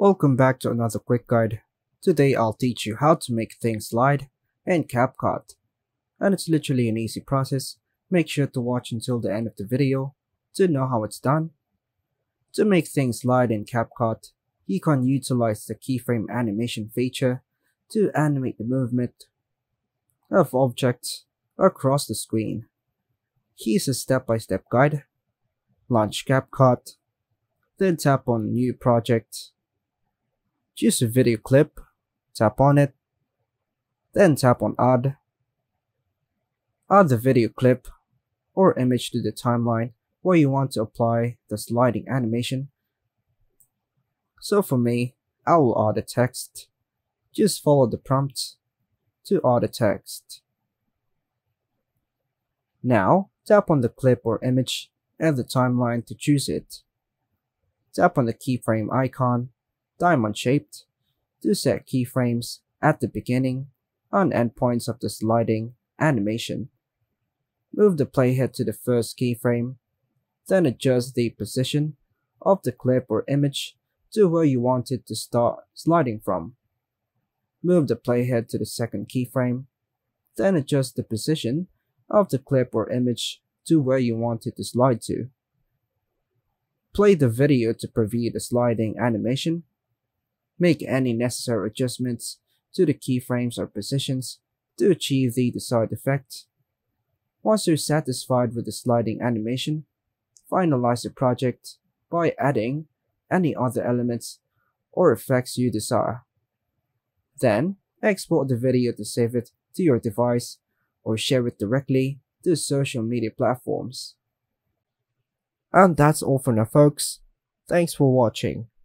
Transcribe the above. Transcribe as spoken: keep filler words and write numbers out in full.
Welcome back to another quick guide. Today I'll teach you how to make things slide in CapCut. And it's literally an easy process. Make sure to watch until the end of the video to know how it's done. To make things slide in CapCut, you can utilize the keyframe animation feature to animate the movement of objects across the screen. Here's a step-by-step guide. Launch CapCut, then tap on New Project. Choose a video clip, tap on it, then tap on Add. Add the video clip or image to the timeline where you want to apply the sliding animation. So for me, I will add a text. Just follow the prompt to add a text. Now, tap on the clip or image and the timeline to choose it. Tap on the keyframe icon, diamond-shaped, to set keyframes at the beginning and endpoints of the sliding animation. Move the playhead to the first keyframe, then adjust the position of the clip or image to where you want it to start sliding from. Move the playhead to the second keyframe, then adjust the position of the clip or image to where you want it to slide to. Play the video to preview the sliding animation. Make any necessary adjustments to the keyframes or positions to achieve the desired effect. Once you're satisfied with the sliding animation, finalize the project by adding any other elements or effects you desire. Then, export the video to save it to your device or share it directly to social media platforms. And that's all for now, folks. Thanks for watching.